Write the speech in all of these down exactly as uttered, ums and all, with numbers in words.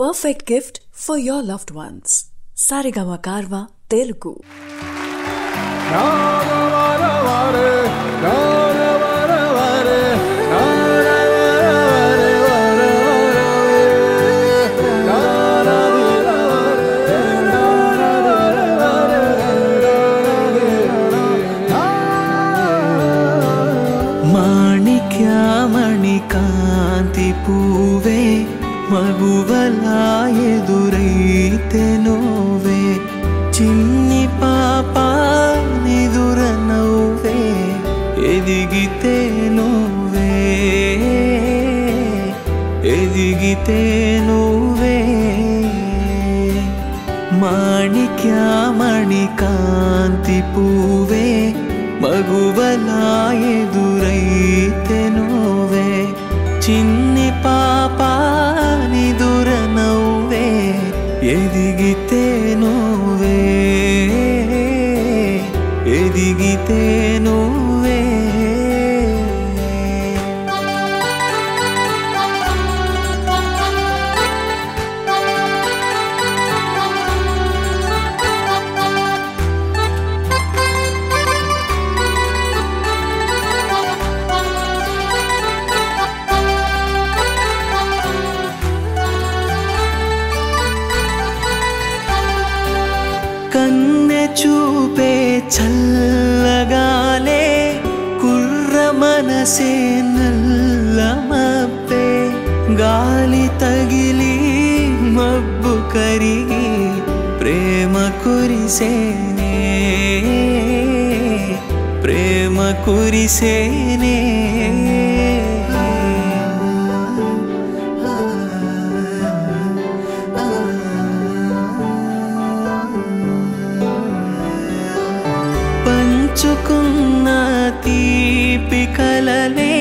Perfect gift for your loved ones. Sarigama Karva Telugu. माणिक्यामणि कांति पूवे मगुवला एदुरैते नोवे चिन्नि पाप निदुर नोवे एदिगिते नोवे एदिगिते नोवे माणिक्यामणि कांति पूवे मगुवला एदुरैते नोवे चिन्नि पाप एदिगिते नोवे एदिगिते नोवे कन्ने चूपे चल्लगाले कुर्र मनसे नल्लमप्पे गाली तगिली मब्बु करिगी प्रेम कुरिसेने प्रेम कुरिसेने दाचुकुन्न तीपि कलले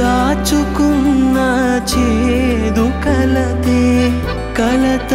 दाचुकुन्न चेदु कलते कलत